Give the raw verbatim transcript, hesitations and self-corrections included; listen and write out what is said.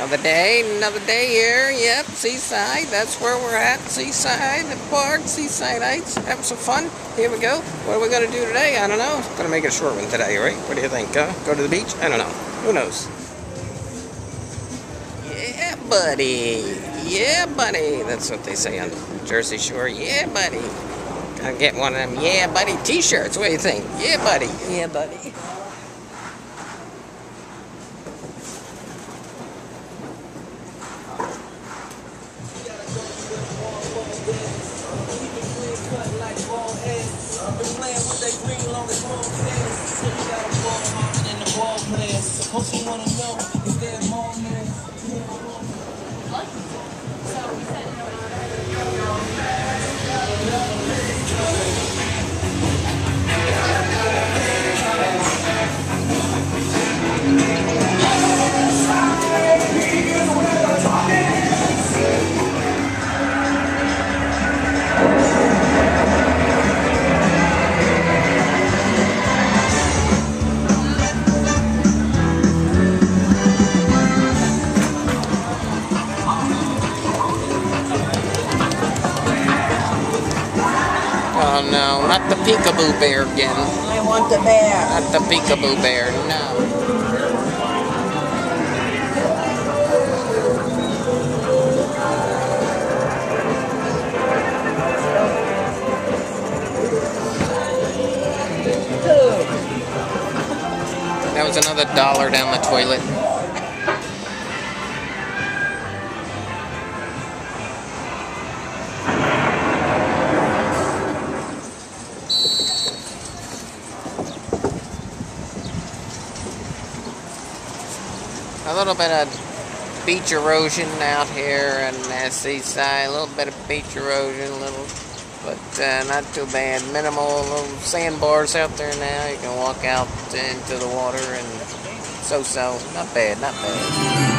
Another day, another day here. Yep, Seaside. That's where we're at. Seaside, the park, Seaside Heights. Having some fun. Here we go. What are we going to do today? I don't know. I'm going to make it a short one today, right? What do you think? Uh, go to the beach? I don't know. Who knows? Yeah, buddy. Yeah, buddy. That's what they say on the Jersey Shore. Yeah, buddy. I'll get one of them Yeah, buddy t-shirts. What do you think? Yeah, buddy. Yeah, buddy. What you wanna know is there more than Oh no, not the Peek a Boo Bear again. I want the bear. Not the Peek a Boo Bear, no. That was another dollar down the toilet. A little bit of beach erosion out here on the seaside. A little bit of beach erosion, a little, but uh, not too bad. Minimal little sandbars out there now. You can walk out into the water and so-so. Not bad, not bad.